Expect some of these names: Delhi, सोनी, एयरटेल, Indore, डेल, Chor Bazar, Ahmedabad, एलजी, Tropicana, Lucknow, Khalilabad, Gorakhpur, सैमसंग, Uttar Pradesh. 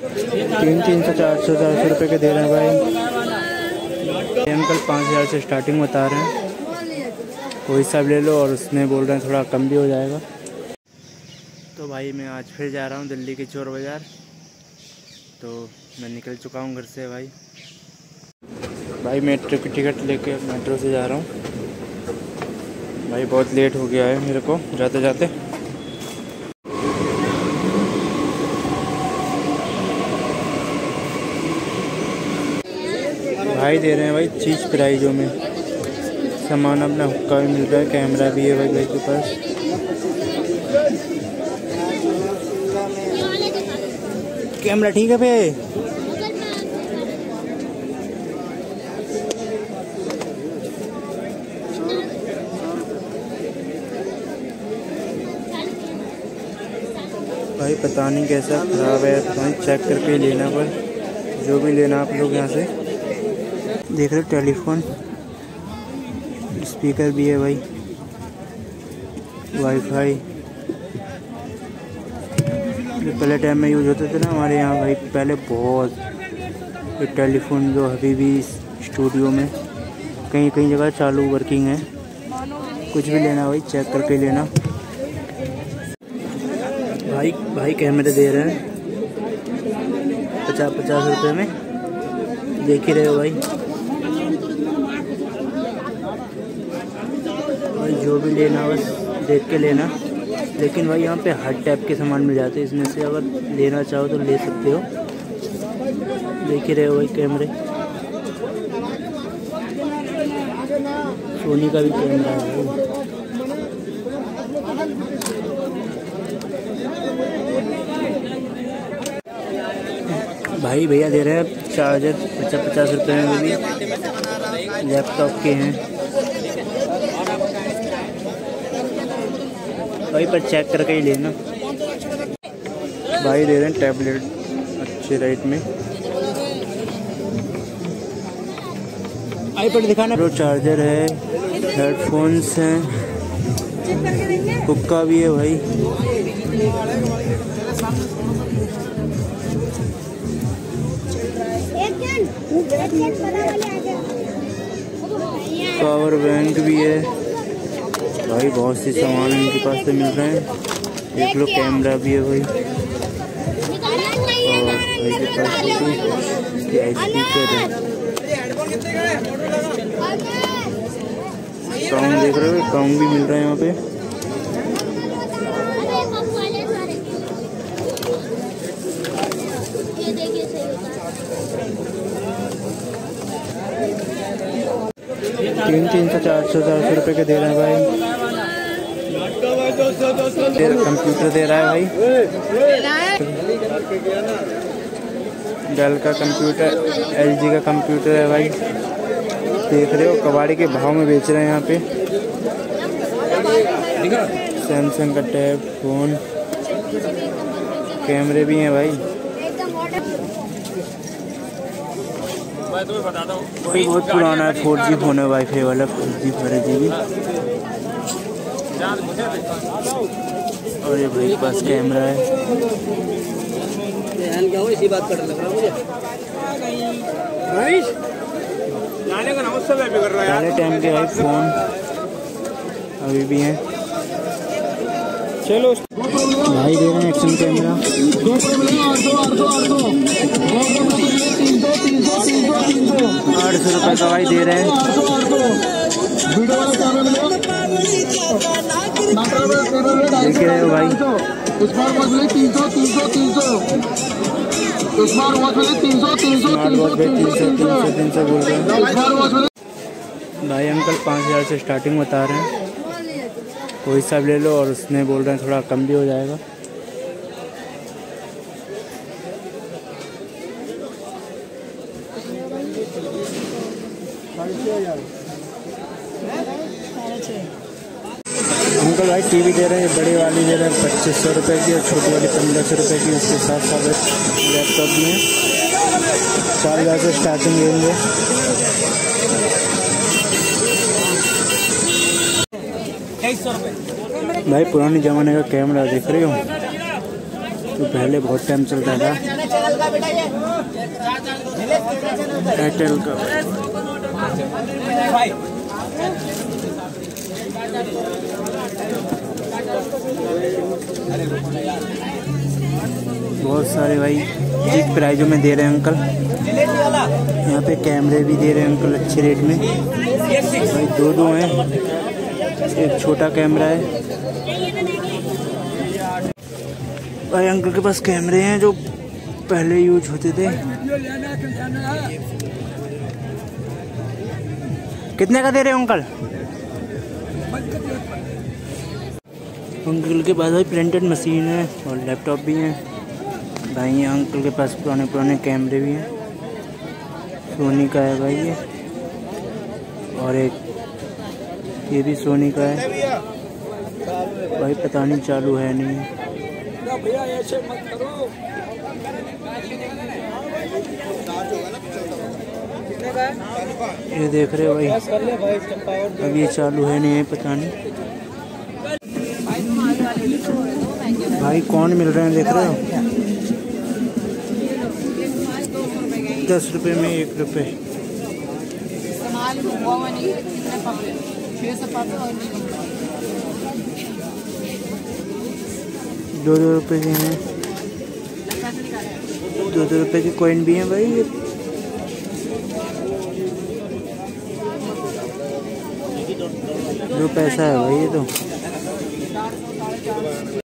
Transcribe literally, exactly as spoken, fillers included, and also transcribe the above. तीन तीन सौ चार सौ चार सौ रुपये के दे रहे हैं भाई। हम कल पाँच हज़ार से स्टार्टिंग बता रहे हैं, वो हिसाब ले लो। और उसने बोल रहे हैं थोड़ा कम भी हो जाएगा। तो भाई मैं आज फिर जा रहा हूँ दिल्ली के चोर बाज़ार। तो मैं निकल चुका हूँ घर से भाई। भाई मेट्रो की टिकट लेके मेट्रो से जा रहा हूँ भाई। बहुत लेट हो गया है मेरे को जाते जाते। भाई दे रहे हैं भाई चीज़ प्राइजों में सामान। अपना हुक्का भी मिल रहा है, कैमरा भी है भाई भाई के पास। कैमरा ठीक है भाई। भाई पता नहीं कैसा ख़राब है, भाई चेक करके लेना। पर जो भी लेना आप लोग यहाँ से देख रहे। टेलीफोन स्पीकर भी है भाई, वाईफाई। जो पहले टाइम में यूज़ होते थे ना हमारे यहाँ भाई, पहले बहुत। टेलीफोन जो अभी भी स्टूडियो में कहीं कहीं जगह चालू वर्किंग है। कुछ भी लेना भाई चेक करके लेना। भाई भाई कैमरे दे रहे हैं पचास पचास रुपये में, देख ही रहे हो भाई। भाई जो भी लेना बस देख के लेना। लेकिन भाई यहाँ पे हर टाइप के सामान मिल जाते हैं, इसमें से अगर लेना चाहो तो ले सकते हो। देख ही रहे हो भाई कैमरे। सोनी का भी कैमरा है। भाई भैया दे रहे हैं चार्जर पचास पचास रुपये में भी। लैपटॉप के हैं भाई, पर चेक करके ही लेना। भाई दे रहे हैं टैबलेट अच्छे रेट में। आई पर दिखाना। प्रो चार्जर है, हेडफोन्स हैं, हुक्का भी है भाई। पावर बैंक भी है भाई। बहुत से सामान इनके पास से मिल रहे हैं। देख लो कैमरा भी है भाई। और भाई के पास स्पीकर है, साउंड देख रहे हो। साउंड भी मिल रहा है यहाँ पे। तीन तीन सौ चार सौ चार सौ रुपये के दे रहे हैं भाई। कंप्यूटर दे रहा है भाई, डेल का कंप्यूटर, एलजी का कंप्यूटर है भाई। देख रहे हो कबाड़ी के भाव में बेच रहे हैं यहाँ पे। सैमसंग का टैब, फोन, कैमरे भी हैं भाई। मैं तुम्हें बताता हूँ भाई, बहुत पुराना है। फोर जी फोन है वाई फाई वाला, फोर जी फोर जी भी। और ये भाई पास कैमरा है। इसी बात करने लग रहा मुझे। सारे टाइम के भाई फोन अभी भी हैं। चलो भाई दे रहे हैं एक्शन कैमरा आठ सौ रुपये का भाई दे रहे हैं। देख रहे हो भाई। भाई अंकल पाँच हज़ार से स्टार्टिंग बता रहे हैं, कोई हिसाब ले लो। और उसने बोल रहे हैं थोड़ा कम भी हो जाएगा। अंकल भाई टीवी दे रहे हैं, बड़ी वाली दे रहे हैं पच्चीस सौ रुपये की और छोटी वाली पंद्रह सौ रुपये की। उसके साथ साथ लैपटॉप में चार हज़ार से स्टार्टिंग लेंगे। भाई पुराने ज़माने का कैमरा देख रहे हो, तो पहले बहुत टाइम चलता था। एयरटेल का बेटा, ये एयरटेल का भाई। बहुत सारे भाई एक प्राइजों में दे रहे हैं अंकल, यहाँ पे कैमरे भी दे रहे हैं अंकल अच्छे रेट में भाई। दो दो हैं, एक छोटा कैमरा है भाई। अंकल के पास कैमरे हैं जो पहले यूज होते थे। कितने का दे रहे हो अंकल? अंकल के पास भाई प्रिंटेड मशीन है और लैपटॉप भी है भाई। अंकल के पास पुराने पुराने कैमरे भी हैं, सोनी का है भाई ये, और एक ये भी सोनी का है भाई, पता नहीं चालू है नहीं है। भैया ऐसे मत करो, ये देख रहे हो भाई, अब ये चालू है नहीं है, पता नहीं भाई। कौन मिल रहे हैं देख रहे हो, दस रुपए में एक रुपए। दो दो रुपये के हैं, दो दो रुपये के कॉइन भी हैं भाई। ये दो पैसा है भाई, ये तो